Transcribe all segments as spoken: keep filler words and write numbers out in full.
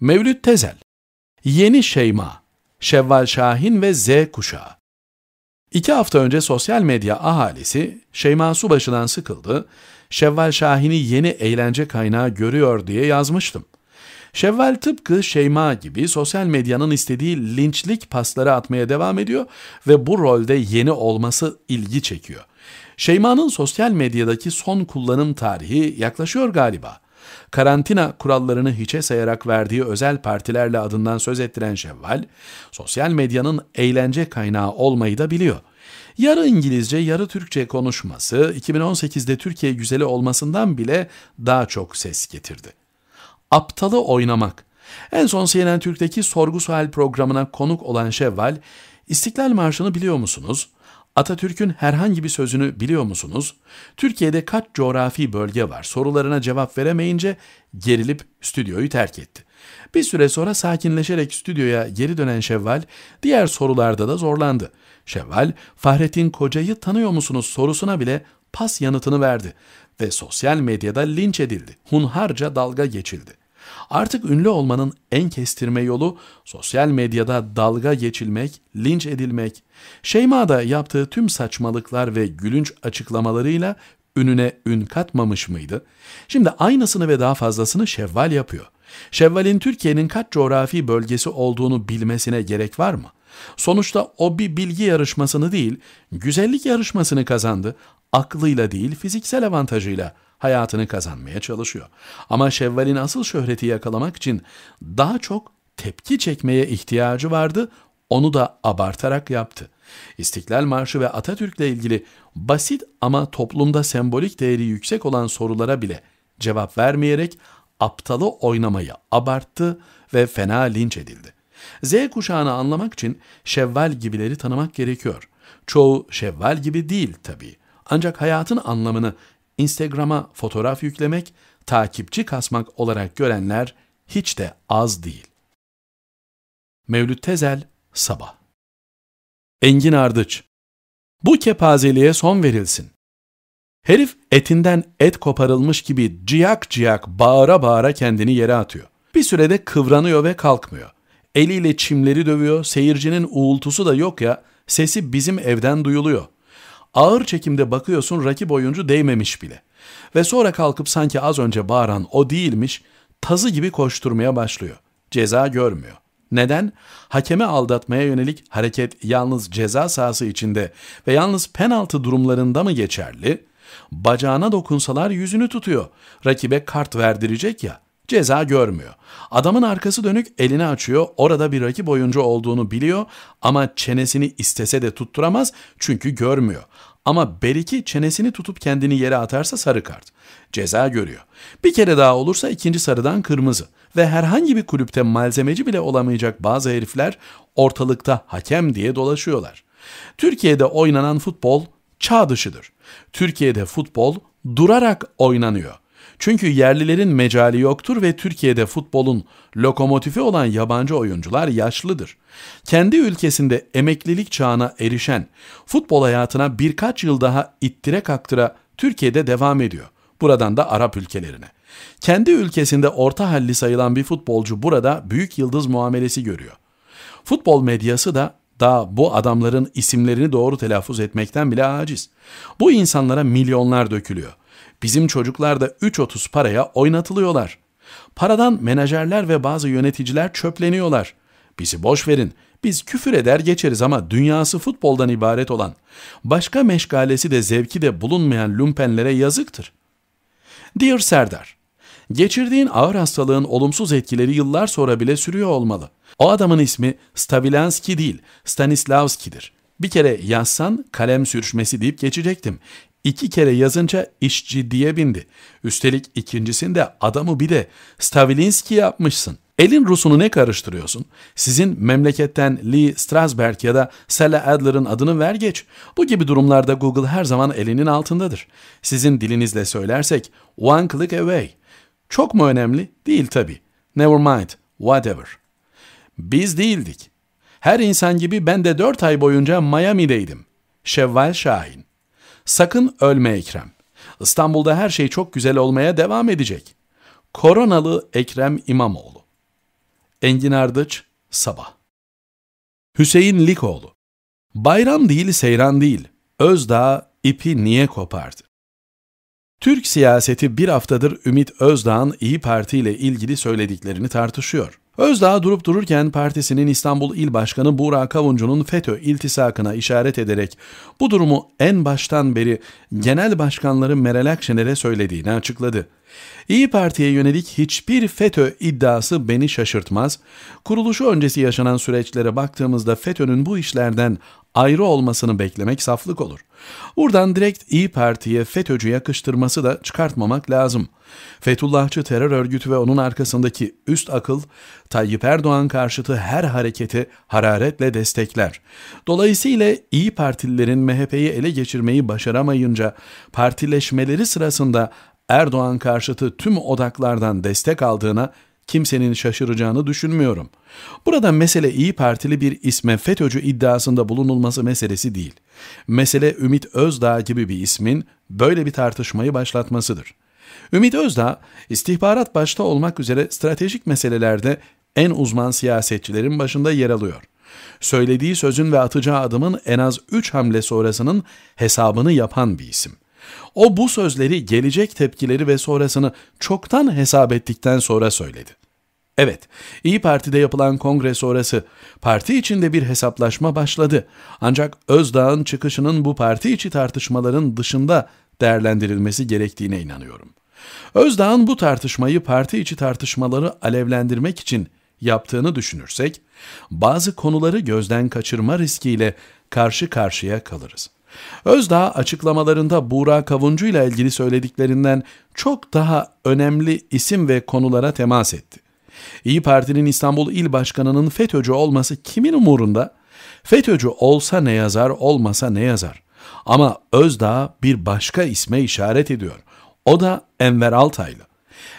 Mevlüt Tezel, Yeni Şeyma, Şevval Şahin ve Z kuşağı. İki hafta önce sosyal medya ahalisi Şeyma Subaşı'dan sıkıldı, Şevval Şahin'i yeni eğlence kaynağı görüyor diye yazmıştım. Şevval tıpkı Şeyma gibi sosyal medyanın istediği linçlik pasları atmaya devam ediyor ve bu rolde yeni olması ilgi çekiyor. Şeyma'nın sosyal medyadaki son kullanım tarihi yaklaşıyor galiba. Karantina kurallarını hiçe sayarak verdiği özel partilerle adından söz ettiren Şevval, sosyal medyanın eğlence kaynağı olmayı da biliyor. Yarı İngilizce, yarı Türkçe konuşması iki bin on sekizde Türkiye güzeli olmasından bile daha çok ses getirdi. Aptalı oynamak. En son C N N Türk'teki Sorgu Sual programına konuk olan Şevval, İstiklal Marşı'nı biliyor musunuz? Atatürk'ün herhangi bir sözünü biliyor musunuz? Türkiye'de kaç coğrafi bölge var? Sorularına cevap veremeyince gerilip stüdyoyu terk etti. Bir süre sonra sakinleşerek stüdyoya geri dönen Şevval, diğer sorularda da zorlandı. Şevval, Fahrettin Koca'yı tanıyor musunuz sorusuna bile pas yanıtını verdi ve sosyal medyada linç edildi. Hunharca dalga geçildi. Artık ünlü olmanın en kestirme yolu sosyal medyada dalga geçilmek, linç edilmek. Şeyma da yaptığı tüm saçmalıklar ve gülünç açıklamalarıyla ününe ün katmamış mıydı? Şimdi aynısını ve daha fazlasını Şevval yapıyor. Şevval'in Türkiye'nin kaç coğrafi bölgesi olduğunu bilmesine gerek var mı? Sonuçta o bir bilgi yarışmasını değil, güzellik yarışmasını kazandı. Aklıyla değil, fiziksel avantajıyla hayatını kazanmaya çalışıyor. Ama Şevval'in asıl şöhreti yakalamak için daha çok tepki çekmeye ihtiyacı vardı, onu da abartarak yaptı. İstiklal Marşı ve Atatürk'le ilgili basit ama toplumda sembolik değeri yüksek olan sorulara bile cevap vermeyerek aptalı oynamayı abarttı ve fena linç edildi. Z kuşağını anlamak için Şevval gibileri tanımak gerekiyor. Çoğu Şevval gibi değil tabii. Ancak hayatın anlamını Instagram'a fotoğraf yüklemek, takipçi kasmak olarak görenler hiç de az değil. Mevlüt Tezel, Sabah. Engin Ardıç, bu kepazeliğe son verilsin. Herif etinden et koparılmış gibi ciyak ciyak bağıra bağıra kendini yere atıyor. Bir sürede kıvranıyor ve kalkmıyor. Eliyle çimleri dövüyor, seyircinin uğultusu da yok ya, sesi bizim evden duyuluyor. Ağır çekimde bakıyorsun rakip oyuncu değmemiş bile. Ve sonra kalkıp sanki az önce bağıran o değilmiş, tazı gibi koşturmaya başlıyor. Ceza görmüyor. Neden? Hakemi aldatmaya yönelik hareket yalnız ceza sahası içinde ve yalnız penaltı durumlarında mı geçerli? Bacağına dokunsalar yüzünü tutuyor. Rakibe kart verdirecek ya. Ceza görmüyor. Adamın arkası dönük elini açıyor, orada bir rakip oyuncu olduğunu biliyor ama çenesini istese de tutturamaz çünkü görmüyor. Ama belki çenesini tutup kendini yere atarsa sarı kart. Ceza görüyor. Bir kere daha olursa ikinci sarıdan kırmızı ve herhangi bir kulüpte malzemeci bile olamayacak bazı herifler ortalıkta hakem diye dolaşıyorlar. Türkiye'de oynanan futbol çağ dışıdır. Türkiye'de futbol durarak oynanıyor. Çünkü yerlilerin mecali yoktur ve Türkiye'de futbolun lokomotifi olan yabancı oyuncular yaşlıdır. Kendi ülkesinde emeklilik çağına erişen, futbol hayatına birkaç yıl daha ittire kaktıra Türkiye'de devam ediyor. Buradan da Arap ülkelerine. Kendi ülkesinde orta halli sayılan bir futbolcu burada büyük yıldız muamelesi görüyor. Futbol medyası da daha bu adamların isimlerini doğru telaffuz etmekten bile aciz. Bu insanlara milyonlar dökülüyor. Bizim çocuklar da üç otuz paraya oynatılıyorlar. Paradan menajerler ve bazı yöneticiler çöpleniyorlar. Bizi boş verin, biz küfür eder geçeriz ama dünyası futboldan ibaret olan, başka meşgalesi de zevki de bulunmayan lümpenlere yazıktır. Dear Serdar, geçirdiğin ağır hastalığın olumsuz etkileri yıllar sonra bile sürüyor olmalı. O adamın ismi Stanislavski değil, Stanislavski'dir. Bir kere yazsan kalem sürçmesi deyip geçecektim. İki kere yazınca iş ciddiye bindi. Üstelik ikincisinde adamı bir de Stavilinski yapmışsın. Elin Rus'unu ne karıştırıyorsun? Sizin memleketten Lee Strasberg ya da Sella Adler'ın adını ver geç. Bu gibi durumlarda Google her zaman elinin altındadır. Sizin dilinizle söylersek one click away. Çok mu önemli? Değil tabii. Never mind. Whatever. Biz değildik. Her insan gibi ben de dört ay boyunca Miami'deydim. Şevval Şahin. Sakın ölme Ekrem. İstanbul'da her şey çok güzel olmaya devam edecek. Koronalı Ekrem İmamoğlu. Engin Ardıç, Sabah. Hüseyin Likoğlu. Bayram değil, seyran değil. Özdağ ipi niye kopardı? Türk siyaseti bir haftadır Ümit Özdağ'ın İYİ Parti ile ilgili söylediklerini tartışıyor. Özdağ durup dururken partisinin İstanbul İl Başkanı Buğra Kavuncu'nun FETÖ iltisakına işaret ederek bu durumu en baştan beri Genel Başkanları Meral Akşener'e söylediğini açıkladı. İYİ Parti'ye yönelik hiçbir FETÖ iddiası beni şaşırtmaz. Kuruluşu öncesi yaşanan süreçlere baktığımızda FETÖ'nün bu işlerden ayrı olmasını beklemek saflık olur. Buradan direkt İYİ Parti'ye FETÖ'cü yakıştırması da çıkartmamak lazım. Fethullahçı terör örgütü ve onun arkasındaki üst akıl, Tayyip Erdoğan karşıtı her hareketi hararetle destekler. Dolayısıyla İYİ Partililerin M H P'yi ele geçirmeyi başaramayınca partileşmeleri sırasında Erdoğan karşıtı tüm odaklardan destek aldığına kimsenin şaşıracağını düşünmüyorum. Burada mesele İYİ Partili bir isme FETÖ'cü iddiasında bulunulması meselesi değil. Mesele Ümit Özdağ gibi bir ismin böyle bir tartışmayı başlatmasıdır. Ümit Özdağ, istihbarat başta olmak üzere stratejik meselelerde en uzman siyasetçilerin başında yer alıyor. Söylediği sözün ve atacağı adımın en az üç hamle sonrasının hesabını yapan bir isim. O bu sözleri, gelecek tepkileri ve sonrasını çoktan hesap ettikten sonra söyledi. Evet, İYİ Parti'de yapılan kongre sonrası parti içinde bir hesaplaşma başladı. Ancak Özdağ'ın çıkışının bu parti içi tartışmaların dışında değerlendirilmesi gerektiğine inanıyorum. Özdağ'ın bu tartışmayı parti içi tartışmaları alevlendirmek için yaptığını düşünürsek, bazı konuları gözden kaçırma riskiyle karşı karşıya kalırız. Özdağ açıklamalarında Buğra Kavuncu ile ilgili söylediklerinden çok daha önemli isim ve konulara temas etti. İYİ Parti'nin İstanbul İl Başkanı'nın FETÖ'cü olması kimin umurunda? FETÖ'cü olsa ne yazar, olmasa ne yazar? Ama Özdağ bir başka isme işaret ediyor. O da Enver Altaylı.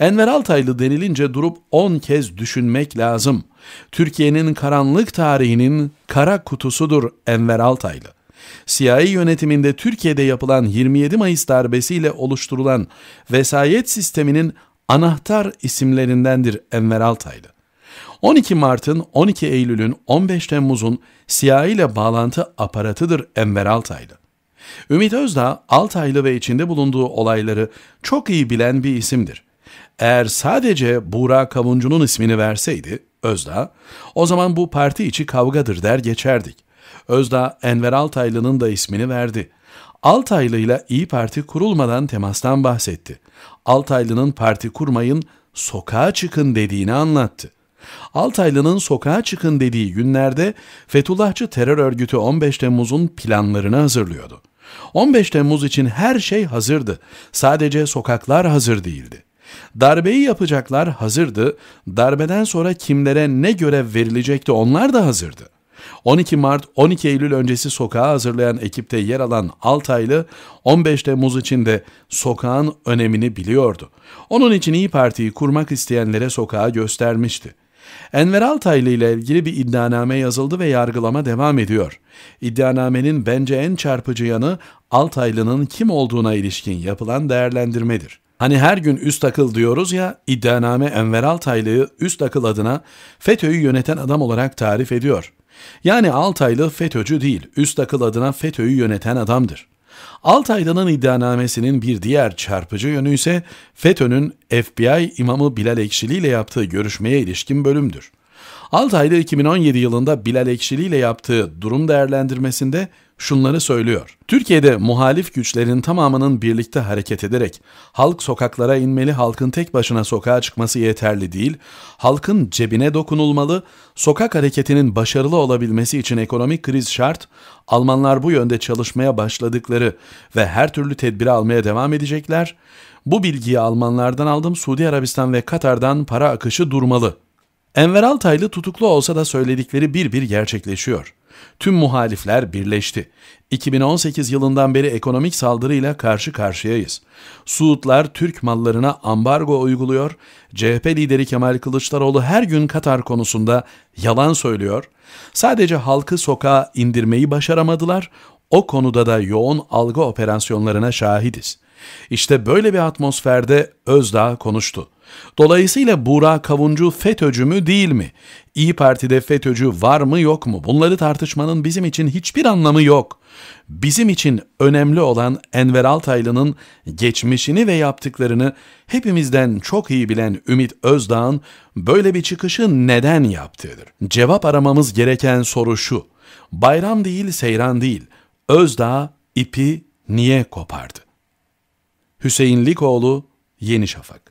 Enver Altaylı denilince durup on kez düşünmek lazım. Türkiye'nin karanlık tarihinin kara kutusudur Enver Altaylı. C I A yönetiminde Türkiye'de yapılan yirmi yedi Mayıs darbesiyle oluşturulan vesayet sisteminin anahtar isimlerindendir Enver Altaylı. on iki Mart'ın, on iki Eylül'ün, on beş Temmuz'un C I A ile bağlantı aparatıdır Enver Altaylı. Ümit Özdağ, Altaylı ve içinde bulunduğu olayları çok iyi bilen bir isimdir. Eğer sadece Buğra Kavuncu'nun ismini verseydi Özdağ, o zaman bu parti içi kavgadır der geçerdik. Özdağ, Enver Altaylı'nın da ismini verdi. Altaylı ile İYİ Parti kurulmadan temastan bahsetti. Altaylı'nın parti kurmayın, sokağa çıkın dediğini anlattı. Altaylı'nın sokağa çıkın dediği günlerde Fethullahçı terör örgütü on beş Temmuz'un planlarını hazırlıyordu. on beş Temmuz için her şey hazırdı. Sadece sokaklar hazır değildi. Darbeyi yapacaklar hazırdı. Darbeden sonra kimlere ne görev verilecekti onlar da hazırdı. on iki Mart, on iki Eylül öncesi sokağa hazırlayan ekipte yer alan Altaylı, on beş Temmuz için de sokağın önemini biliyordu. Onun için İYİ Parti'yi kurmak isteyenlere sokağı göstermişti. Enver Altaylı ile ilgili bir iddianame yazıldı ve yargılama devam ediyor. İddianamenin bence en çarpıcı yanı Altaylı'nın kim olduğuna ilişkin yapılan değerlendirmedir. Hani her gün üst akıl diyoruz ya, iddianame Enver Altaylı'yı üst akıl adına FETÖ'yü yöneten adam olarak tarif ediyor. Yani Altaylı FETÖ'cü değil, üst akıl adına FETÖ'yü yöneten adamdır. Altaylı'nın iddianamesinin bir diğer çarpıcı yönü ise FETÖ'nün F B I imamı Bilal Ekşili ile yaptığı görüşmeye ilişkin bölümdür. Altaylı iki bin on yedi yılında Bilal Ekşili ile yaptığı durum değerlendirmesinde şunları söylüyor. Türkiye'de muhalif güçlerin tamamının birlikte hareket ederek halk sokaklara inmeli, halkın tek başına sokağa çıkması yeterli değil, halkın cebine dokunulmalı, sokak hareketinin başarılı olabilmesi için ekonomik kriz şart, Almanlar bu yönde çalışmaya başladıkları ve her türlü tedbiri almaya devam edecekler, bu bilgiyi Almanlardan aldım, Suudi Arabistan ve Katar'dan para akışı durmalı. Enver Altaylı tutuklu olsa da söyledikleri bir bir gerçekleşiyor. Tüm muhalifler birleşti. iki bin on sekiz yılından beri ekonomik saldırıyla karşı karşıyayız. Suudlar Türk mallarına ambargo uyguluyor, C H P lideri Kemal Kılıçdaroğlu her gün Katar konusunda yalan söylüyor, sadece halkı sokağa indirmeyi başaramadılar, o konuda da yoğun algı operasyonlarına şahidiz. İşte böyle bir atmosferde Özdağ konuştu. Dolayısıyla Buğra Kavuncu FETÖ'cü mü değil mi? İYİ Parti'de FETÖ'cü var mı yok mu? Bunları tartışmanın bizim için hiçbir anlamı yok. Bizim için önemli olan Enver Altaylı'nın geçmişini ve yaptıklarını hepimizden çok iyi bilen Ümit Özdağ'ın böyle bir çıkışı neden yaptığıdır. Cevap aramamız gereken soru şu: bayram değil, seyran değil, Özdağ ipi niye kopardı? Hüseyin Likoğlu, Yeni Şafak.